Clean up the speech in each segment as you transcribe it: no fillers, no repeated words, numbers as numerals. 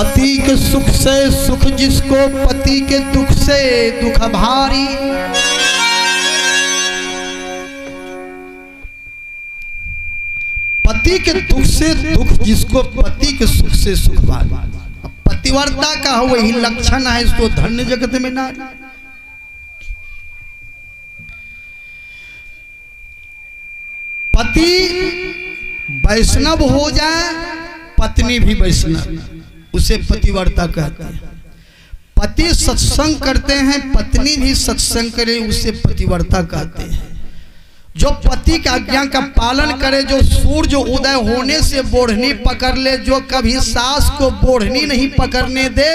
पति के सुख से सुख जिसको, पति के दुख से दुख भारी। पति के दुख से दुख जिसको, पति के सुख से सुख भारी। पतिव्रता का वही लक्षण है, इसको धन्य जगत में नारी। पति वैष्णव हो जाए, पत्नी भी वैष्णव, उसे पतिव्रता कहते हैं। पति सत्संग करते हैं, पत्नी भी सत्संग करे, उसे पतिव्रता कहते हैं। जो पति की आज्ञा का पालन करे, जो सूर्य उदय होने से बोढ़नी पकड़ ले, जो कभी सास को बोढ़नी नहीं पकड़ने दे,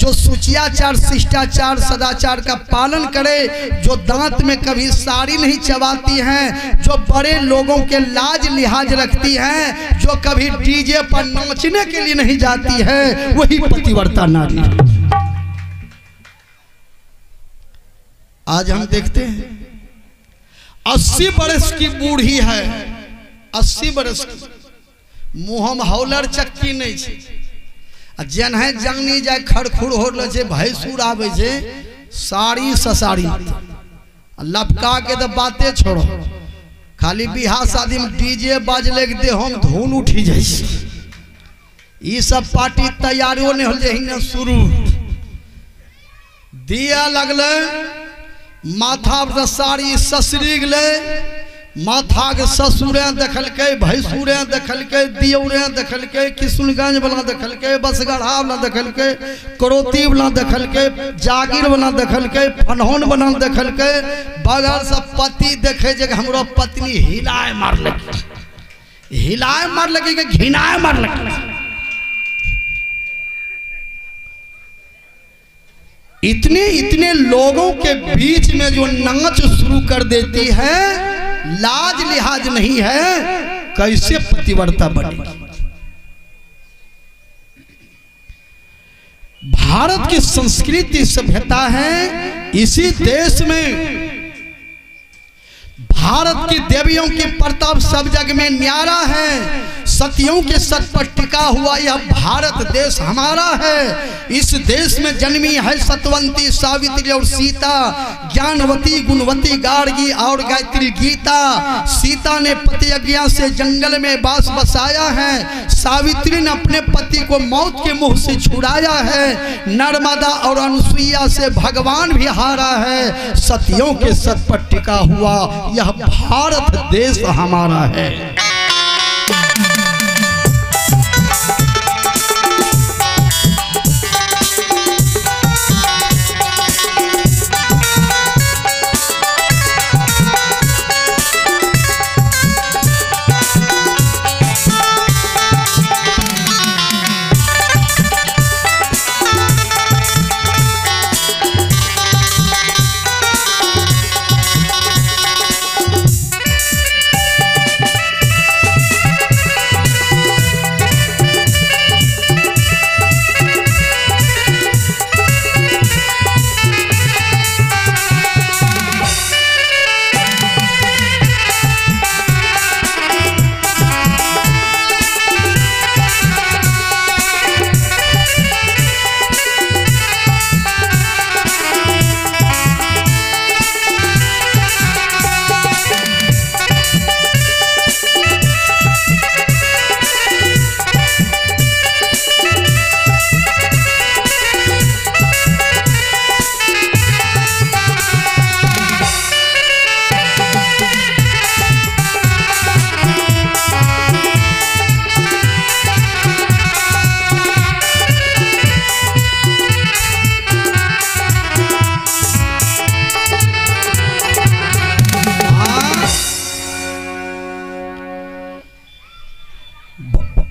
जो सुचियाचार शिष्टाचार सदाचार का पालन करे, जो दांत में कभी साड़ी नहीं चबाती हैं, जो बड़े लोगों के लाज लिहाज रखती हैं, जो कभी डीजे पर नाचने के लिए नहीं जाती है, वही पतिव्रता नारी। आज हम देखते हैं 80 वर्ष की बूढ़ी है, 80 वर्ष की, मुँह में हौलर चक्की नहीं है, जन है जंगनी जाए खड़खुड़ हो भैंसूर आवे साड़ी ससाड़ी लपका के तो बातें छोड़ो, खाली बिहार शादी में डीजे बजले के देह में धूल उठी जाए। सब पार्टी तैयारियों नहीं हो जाए, शुरू दिया लगल, माथा पर साड़ी ससरी गले, माथा के ससुरें देखलक, भैंसूरें देखलक, दियौरें देखलक, किशुनगंज वाला देखलक, बसगढ़ा वाला देखलक, करोती वाला देखलक, जागीर वाला देखलक, फनहौन वाला देखलक, बगल से पति देखे जे हमरो पत्नी हिलाए मारलक, हिलाए मारलक के घिनाए मारलक। इतने इतने लोगों के बीच में जो नाच शुरू कर देती है, लाज लिहाज नहीं है, कैसे पतिव्रता बनेगी? भारत की संस्कृति सभ्यता है, इसी देश में भारत की देवियों के प्रताप सब जग में न्यारा है, सतियों के सत पर टिका हुआ यह भारत देश हमारा है। इस देश में जन्मी है सतवंती, सावित्री और सीता, ज्ञानवती, गुणवती, गार्गी और गायत्री गीता। सीता ने पति आज्ञा से जंगल में बास बसाया है, सावित्री ने अपने पति को मौत के मुंह से छुड़ाया है, नर्मदा और अनुसुईया से भगवान भी हारा है, सतियों के सत पर टिका हुआ यह भारत देश हमारा है।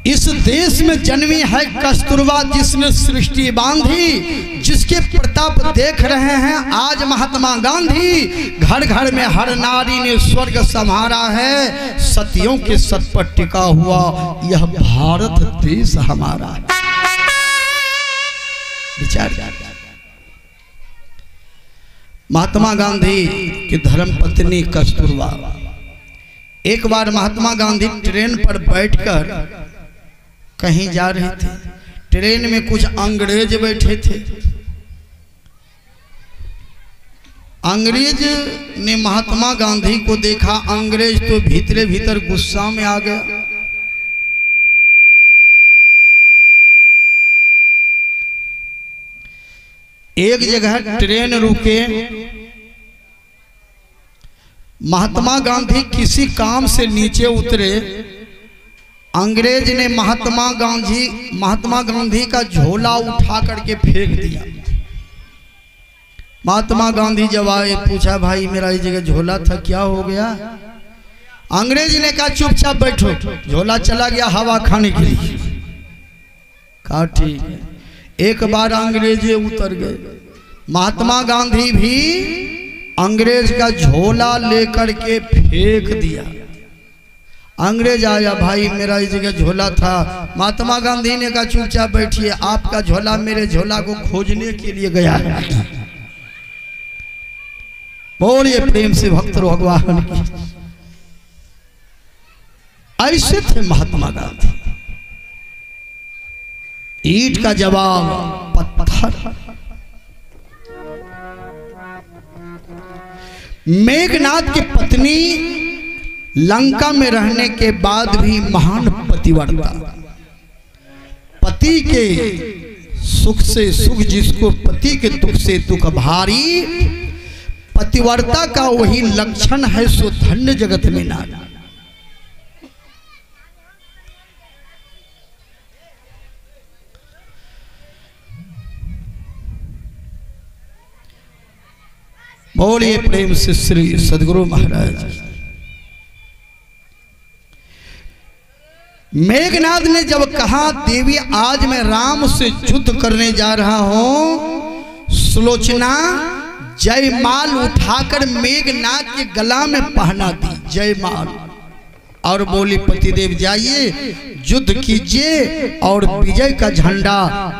इस देश में जन्मी है कस्तूरबा, जिसने सृष्टि बांधी, जिसके प्रताप देख रहे हैं आज महात्मा गांधी। घर घर में हर नारी ने स्वर्ग संभारा है, सतियों के सत पर टिका हुआ यह भारत देश हमारा। विचार महात्मा गांधी की धर्मपत्नी कस्तूरबा। एक बार महात्मा गांधी ट्रेन पर बैठकर कहीं जा रहे थे, ट्रेन में कुछ अंग्रेज बैठे थे। अंग्रेज ने महात्मा गांधी को देखा, अंग्रेज तो भीतरे भीतर गुस्सा में आ गया। एक जगह ट्रेन रुके, महात्मा गांधी किसी काम से नीचे उतरे। अंग्रेज ने महात्मा गांधी का झोला उठा करके फेंक दिया। महात्मा गांधी जब आए, पूछा भाई मेरा ये जगह झोला था, क्या हो गया? अंग्रेज ने कहा चुपचाप बैठो। झोला चला गया हवा खाने के लिए। कहा ठीक है। एक बार अंग्रेज उतर गए, महात्मा गांधी भी अंग्रेज का झोला लेकर के फेंक दिया। अंग्रेज आया, भाई मेरा इस जगह झोला था। महात्मा गांधी ने कहा चुपचाप बैठिए, आपका झोला मेरे झोला को खोजने के लिए गया है। बोलिए प्रेम से भक्त रो भगवान की। ऐसे थे महात्मा गांधी, ईंट का जवाब पत्थर। मेघनाथ की पत्नी लंका में रहने के बाद भी महान पतिव्रता, पति के सुख से सुख जिसको, पति के दुख से दुख भारी। पतिव्रता का वही लक्षण है सो धन्य जगत में नारी। बोलिए प्रेम से श्री सदगुरु महाराज। मेघनाथ ने जब कहा देवी आज मैं राम से युद्ध करने जा रहा हूं, सुलोचना जयमाल उठाकर मेघनाथ के गला में पहना दी, जयमाल, और बोली पतिदेव जाइए युद्ध कीजिए, और विजय का झंडा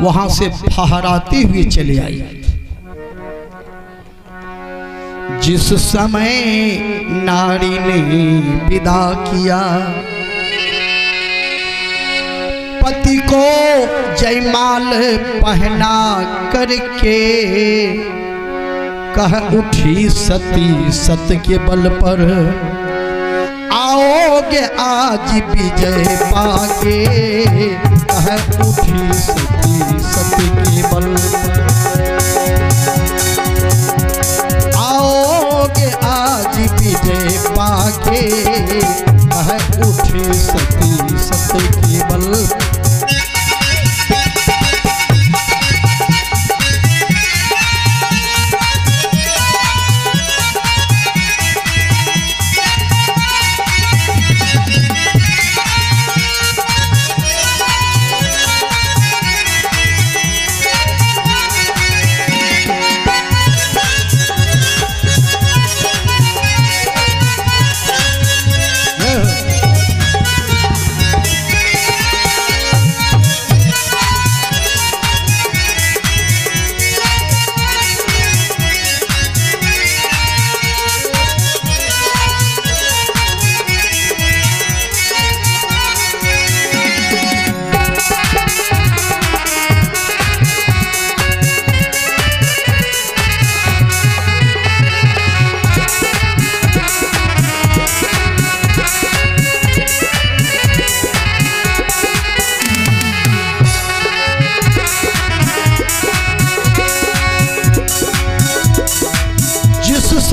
वहां से फहराते हुए चले आइए। जिस समय नारी ने विदा किया पति को जयमाल पहना करके, कह उठी सती सत के बल पर आओगे आज विजय पाके। कह उठी सती सत के बल पर आओगे आज विजय पाके। कह उठी सती सत के बल।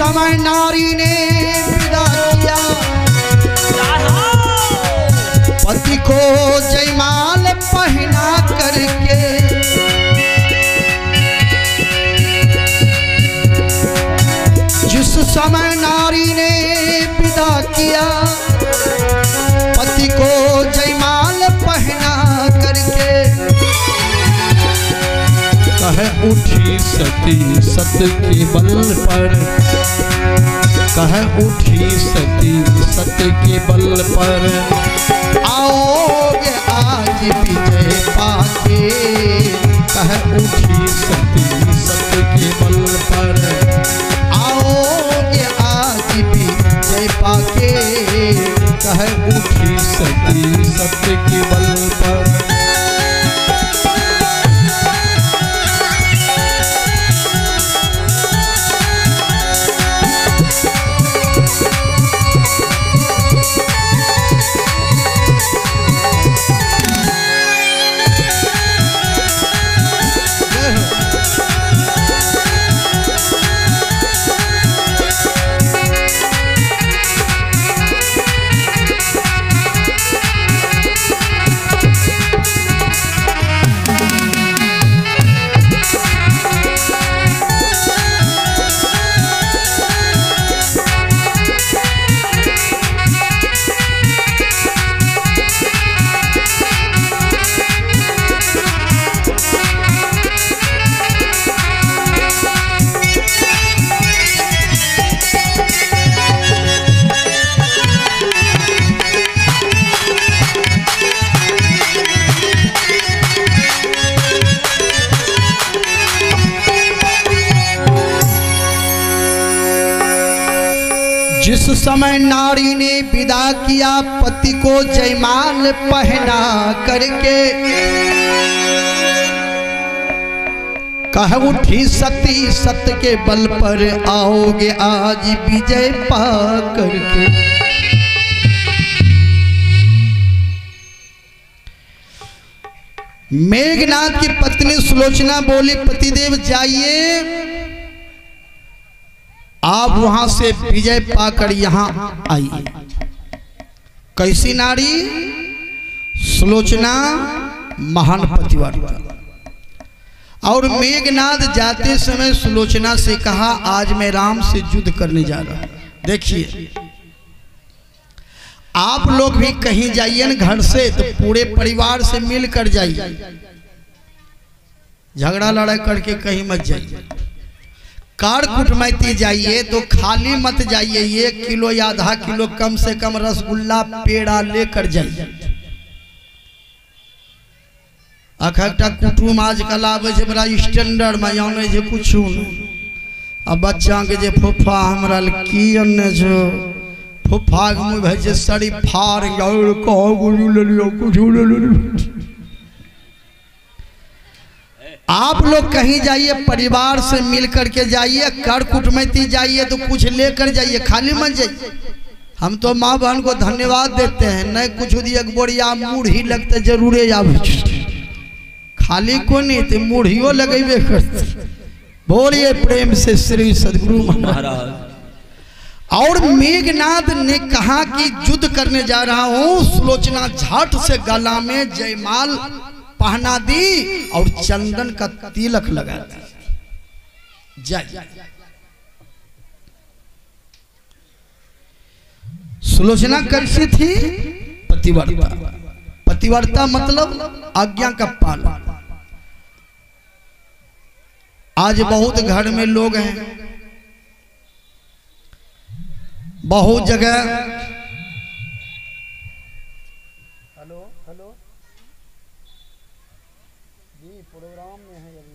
समय नारी ने विदा किया पति को जयमाल पहना करके, जिस समय नारी ने विदा किया पति को जयमाल पहना करके, कह उठी सती सत के बल पर, कह उठी सती सत के बल पर आओगे आज विजय पाके। कह उठी सती सत के बल पर आओगे आज विजय पाके। कह उठी सती सत के बल पर। समय नारी ने विदा किया पति को जयमाल पहना करके। कह उठी सती सत्य के बल पर आओगे आज विजय पा करके। मेघनाथ की पत्नी सुलोचना बोली पतिदेव जाइए, आप वहां से विजय पाकर यहां आई। कैसी नारी? सुलोचना महान पतिव्रता। और मेघनाथ जाते समय सुलोचना से कहा आज मैं राम से युद्ध करने जा रहा हूं। देखिए आप लोग भी कहीं जाइए न घर से तो पूरे परिवार से मिलकर जाइए, झगड़ा लड़ाई करके कहीं मत जाइए। कार कुटमैती जाइए तो खाली मत जाइए, 1 किलो या आधा किलो कम से कम रसगुल्ला पेड़ा लेकर जाइए। अखटा कुटुम आजकल आवे छे बड़ा स्टैंडर्ड में, जाने जे कुछ आ बच्चा के जे फुफा हमरा ल की अन्ने छो, फुफा के मुंह भे जे सड़ी फाड़ गौर कहो गुरु ले लियो कुछ ले लियो। आप लोग कहीं जाइए परिवार से मिलकर के जाइए, कर कुटमैती जाइए तो कुछ लेकर जाइए, खाली मन जाइए। हम तो माँ बहन को धन्यवाद देते हैं, नहीं कुछ दिए बोरिया मूढ़ी लगते जरूरे आब खाली को नहीं तो मूढ़ियों लगेबे करते। बोलिए प्रेम से श्री सदगुरु महाराज। और मेघनाथ ने कहा कि युद्ध करने जा रहा हूँ। सुलोचना झट से गला में जयमाल पहना दी और चंदन का तिलक लगा दी। जय। सुलोचना कैसी थी? पतिव्रता। पतिव्रता मतलब आज्ञा का पालन। आज बहुत घर में लोग हैं, बहुत जगह हेलो हेलो प्रोग्राम में है।